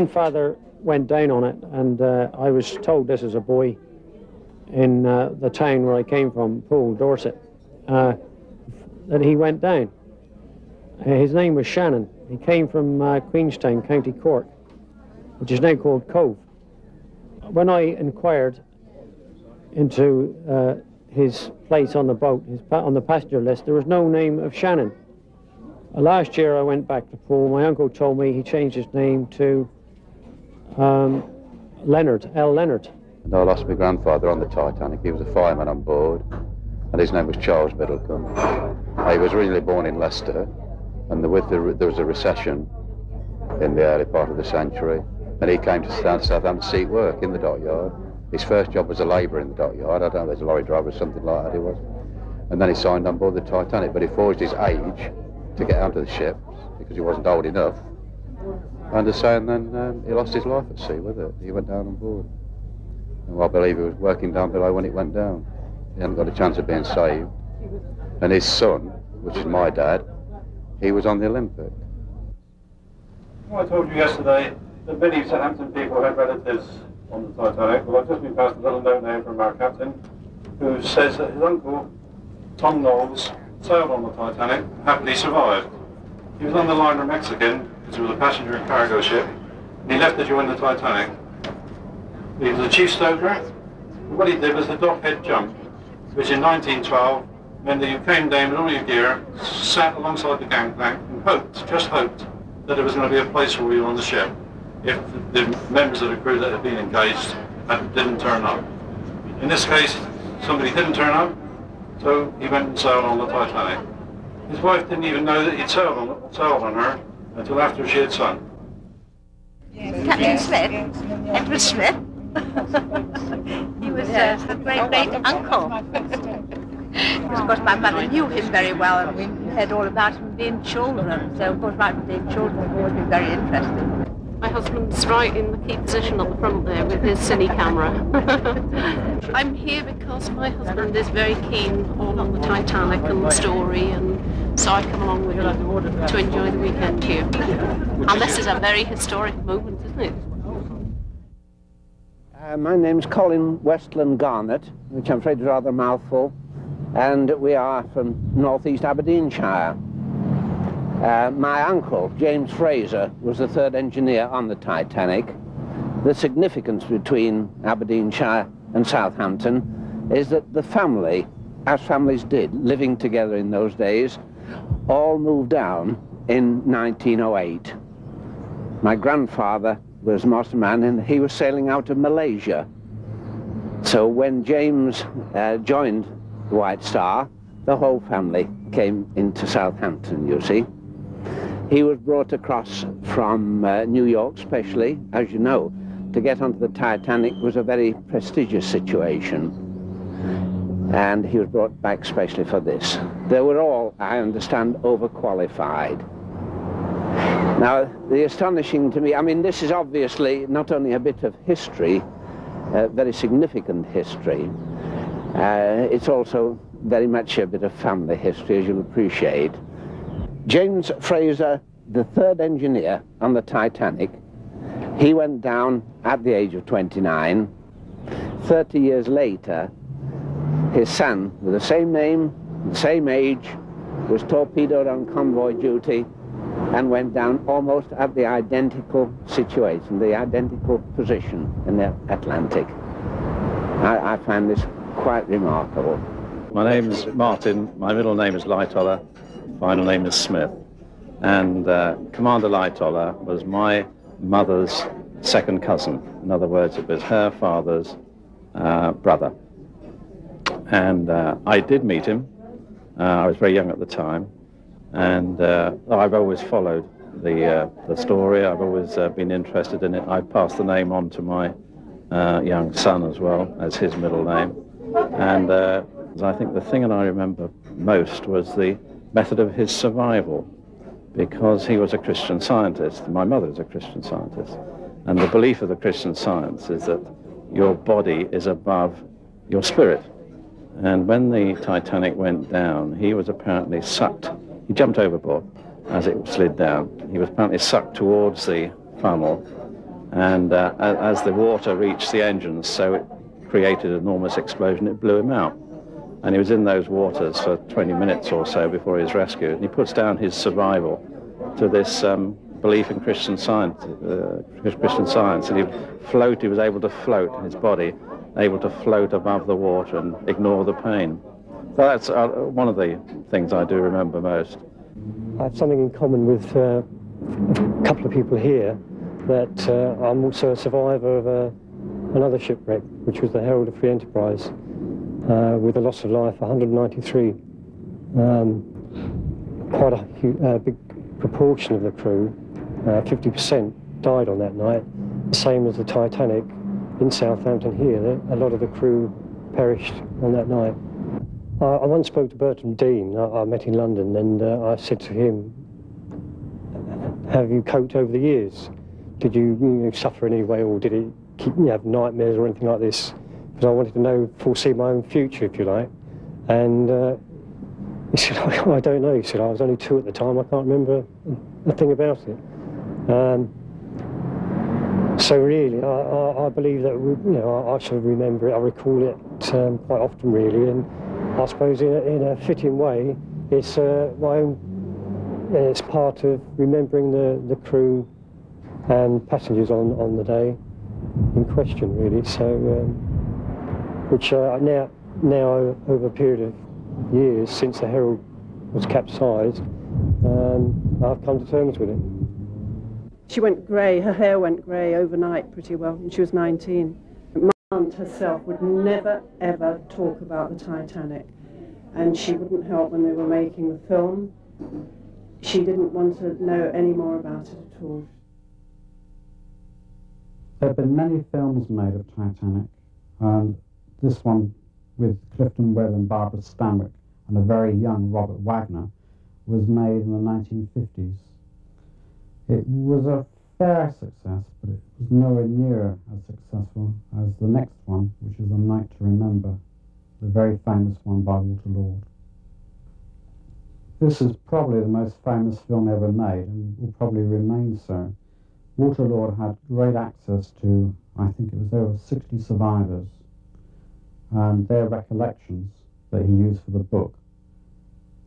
Grandfather went down on it, and I was told this as a boy in the town where I came from, Poole, Dorset, that he went down. His name was Shannon. He came from Queenstown, County Cork, which is now called Cove. When I inquired into his place on the boat, on the passenger list, there was no name of Shannon. Last year I went back to Poole. My uncle told me he changed his name to Leonard, L. Leonard. I lost my grandfather on the Titanic. He was a fireman on board, and his name was Charles Middlecombe. He was originally born in Leicester, and there was a recession in the early part of the century, and he came to Southampton to seek work in the dockyard. His first job was a labourer in the dockyard. I don't know, there's a lorry driver or something like that he was. And then he signed on board the Titanic, but he forged his age to get onto the ship because he wasn't old enough. And as saying then, he lost his life at sea with it. He went down on board. And I believe he was working down below when it went down. He hadn't got a chance of being saved. And his son, which is my dad, he was on the Olympic. Well, I told you yesterday that many Southampton people had relatives on the Titanic. Well, I've just been passed a little note now from our captain, who says that his uncle, Tom Knowles, sailed on the Titanic and happily survived. He was on the liner Mexican, which was a passenger and cargo ship, and he left to join the Titanic. He was a chief stoker, and what he did was the dockhead jump, which in 1912 meant that you came down with all your gear, sat alongside the gangplank, and hoped, just hoped, that there was going to be a place for you on the ship if the members of the crew that had been engaged didn't turn up. In this case, somebody didn't turn up, so he went and sailed on the Titanic. His wife didn't even know that he'd sailed on her until after she had sunk. Captain Smith, Edward Smith, he was the great uncle. Because of course my mother knew him very well, and we heard all about him being children, so of course my being children have always been very interesting. My husband's right in the key position on the front there with his cine camera. I'm here because my husband is very keen on the Titanic and the story, and so I come along with him to enjoy the weekend here. And this is a very historic moment, isn't it? My name's Colin Westland-Garnet, which I'm afraid is rather a mouthful, and we are from northeast Aberdeenshire. My uncle, James Fraser, was the third engineer on the Titanic. The significance between Aberdeenshire and Southampton is that the family, as families did, living together in those days, all moved down in 1908. My grandfather was masterman, and he was sailing out of Malaysia. So when James joined the White Star, the whole family came into Southampton, you see. He was brought across from New York, especially, as you know. To get onto the Titanic was a very prestigious situation, and he was brought back specially for this. They were all, I understand, overqualified. Now, the astonishing to me, I mean, this is obviously not only a bit of history, very significant history, it's also very much a bit of family history, as you'll appreciate. James Fraser, the third engineer on the Titanic, he went down at the age of 29. 30 years later, his son, with the same name, the same age, was torpedoed on convoy duty and went down almost at the identical situation, the identical position in the Atlantic. I find this quite remarkable. My name is Martin, my middle name is Lightoller, final name is Smith, and Commander Lightoller was my mother's second cousin. In other words, it was her father's brother. And I did meet him. I was very young at the time, and I've always followed the story. I've always been interested in it. I passed the name on to my young son as well as his middle name. And I think the thing that I remember most was the method of his survival, because he was a Christian Scientist. My mother is a Christian Scientist, and the belief of the Christian Science is that your body is above your spirit. And when the Titanic went down, he was apparently sucked. He jumped overboard as it slid down. He was apparently sucked towards the funnel, and as the water reached the engines, so it created an enormous explosion, it blew him out. And he was in those waters for 20 minutes or so before he was rescued. And he puts down his survival to this belief in Christian Science. And he was able to float, his body, able to float above the water and ignore the pain. So that's one of the things I do remember most. I have something in common with a couple of people here, that I'm also a survivor of another shipwreck, which was the Herald of Free Enterprise, with a loss of life, 193. Quite a big proportion of the crew, 50%, died on that night. The same as the Titanic in Southampton here. A lot of the crew perished on that night. I once spoke to Bertram Dean, I met in London, and I said to him, have you coped over the years? Did you suffer in any way, or did it keep you have nightmares or anything like this? Because I wanted to know, foresee my own future, if you like. And he said, I don't know. He said, I was only 2 at the time. I can't remember a thing about it. So really, I believe that I shall remember it. I recall it quite often, really. And I suppose in a fitting way, it's my own. It's part of remembering the crew and passengers on the day in question, really. So. Which now, over a period of years, since the Herald was capsized, I've come to terms with it. She went grey, her hair went grey overnight pretty well, and she was 19. My aunt herself would never, ever talk about the Titanic, and she wouldn't help when they were making the film. She didn't want to know any more about it at all. There have been many films made of Titanic, and this one with Clifton Webb and Barbara Stanwyck and a very young Robert Wagner was made in the 1950s. It was a fair success, but it was nowhere near as successful as the next one, which is A Night to Remember, the very famous one by Walter Lord. This is probably the most famous film ever made and will probably remain so. Walter Lord had great access to, I think it was over 60 survivors, and their recollections that he used for the book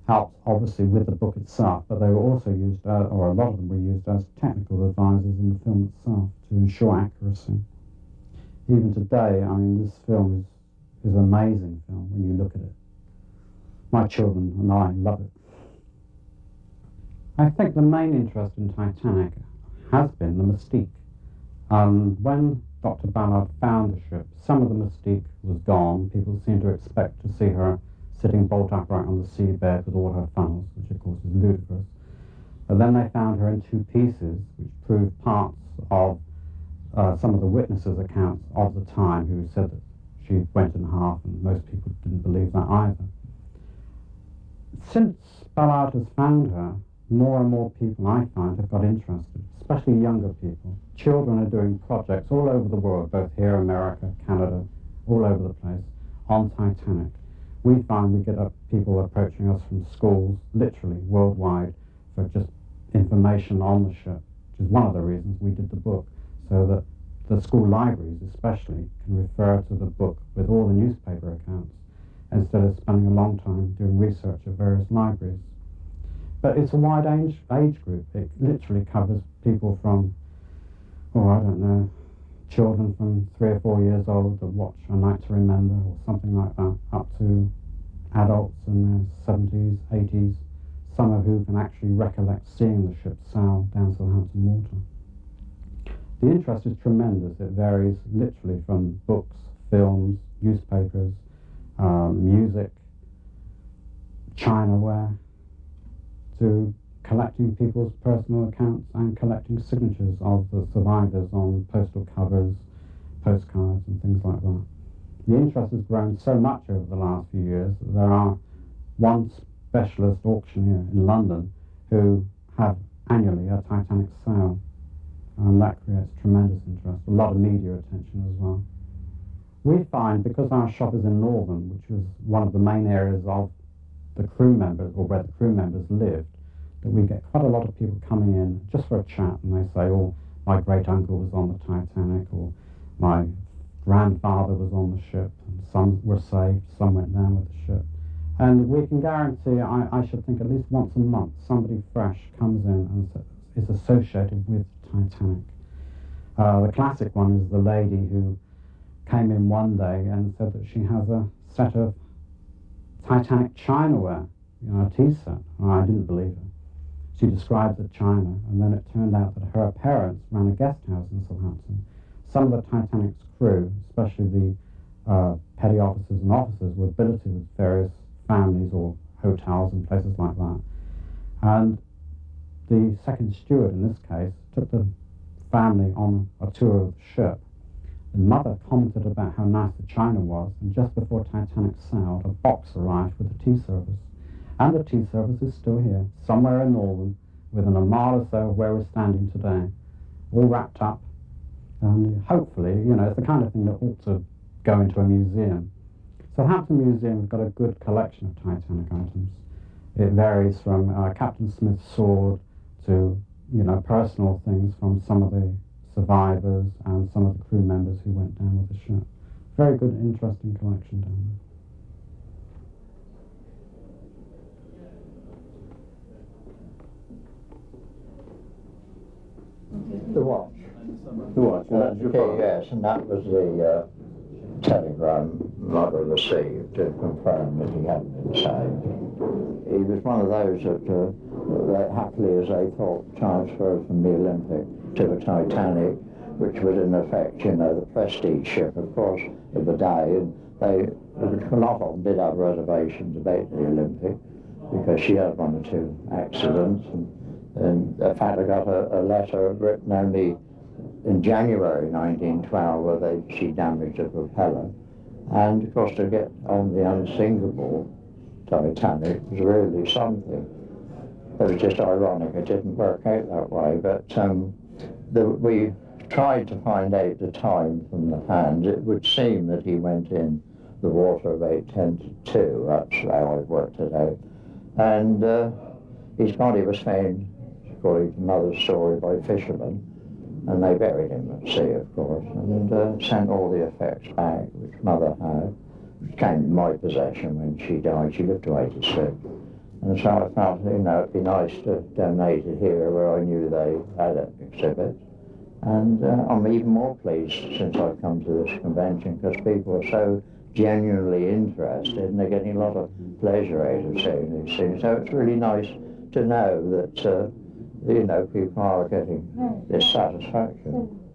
helped obviously with the book itself, but they were also used, or a lot of them were used as technical advisors in the film itself to ensure accuracy. Even today, I mean, this film is an amazing film when you look at it. My children and I love it. I think the main interest in Titanic has been the mystique. When Dr. Ballard found the ship, some of the mystique was gone. People seemed to expect to see her sitting bolt upright on the seabed with all her funnels, which of course is ludicrous. But then they found her in 2 pieces, which proved parts of some of the witnesses' accounts of the time, who said that she went in half, and most people didn't believe that either. Since Ballard has found her, more and more people, I find, have got interested, especially younger people. Children are doing projects all over the world, both here, America, Canada, all over the place, on Titanic. We find we get people approaching us from schools, literally worldwide, for just information on the ship, which is one of the reasons we did the book, so that the school libraries especially can refer to the book with all the newspaper accounts, instead of spending a long time doing research at various libraries. But it's a wide age group. It literally covers people from, oh, I don't know, children from 3 or 4 years old that watch A Night to Remember or something like that, up to adults in their 70s, 80s, some of who can actually recollect seeing the ship sail down Southampton water. The interest is tremendous. It varies literally from books, films, newspapers, music, chinaware, to collecting people's personal accounts and collecting signatures of the survivors on postal covers, postcards and things like that. The interest has grown so much over the last few years that there are one specialist auctioneer in London who have annually a Titanic sale, and that creates tremendous interest, a lot of media attention as well. We find, because our shop is in Northern, which was one of the main areas of the crew members, or where the crew members lived, that we get quite a lot of people coming in just for a chat, and they say, oh, my great uncle was on the Titanic, or my grandfather was on the ship, and some were saved, some went down with the ship. And we can guarantee, I should think, at least once a month, somebody fresh comes in and is associated with Titanic. The classic one is the lady who came in one day and said that she has a set of Titanic chinaware, you know, a tea set. Oh, I didn't believe her. She described the china, and then it turned out that her parents ran a guest house in Southampton. Some of the Titanic's crew, especially the petty officers and officers, were billeted with various families or hotels and places like that. And the second steward, in this case, took the family on a tour of the ship. The mother commented about how nice the china was, and just before Titanic sailed, a box arrived with the tea service. And the tea service is still here, somewhere in Northern, within a mile or so of where we're standing today, all wrapped up. And hopefully, you know, it's the kind of thing that ought to go into a museum. Southampton Museum has got a good collection of Titanic items. It varies from Captain Smith's sword to, you know, personal things from some of the survivors and some of the crew members who went down with the ship. Very good, interesting collection down there. The watch. The watch. Okay, yes, and that was the telegram Mother received to confirm that he hadn't been saved. He was one of those that, happily as they thought, transferred from the Olympic to the Titanic, which was in effect, you know, the prestige ship, of course, of the day. And they, a lot of them did have reservations about the Olympic, because she had one or two accidents. And in fact, I got a letter written only in January 1912 where she damaged a propeller. And of course, to get on the unsinkable Titanic was really something. It was just ironic, it didn't work out that way. But we tried to find out the time from the hands. It would seem that he went in the water about 10 to 2. That's how I worked it out. And his body was found, according to Mother's story, by fishermen, and they buried him at sea, of course, and sent all the effects back, which Mother had, which came in my possession when she died. She lived to 86. And so I felt, you know, it'd be nice to donate it here where I knew they had an exhibit. And I'm even more pleased since I've come to this convention, because people are so genuinely interested, and they're getting a lot of pleasure out of seeing these things. So it's really nice to know that, you know, people are getting this satisfaction.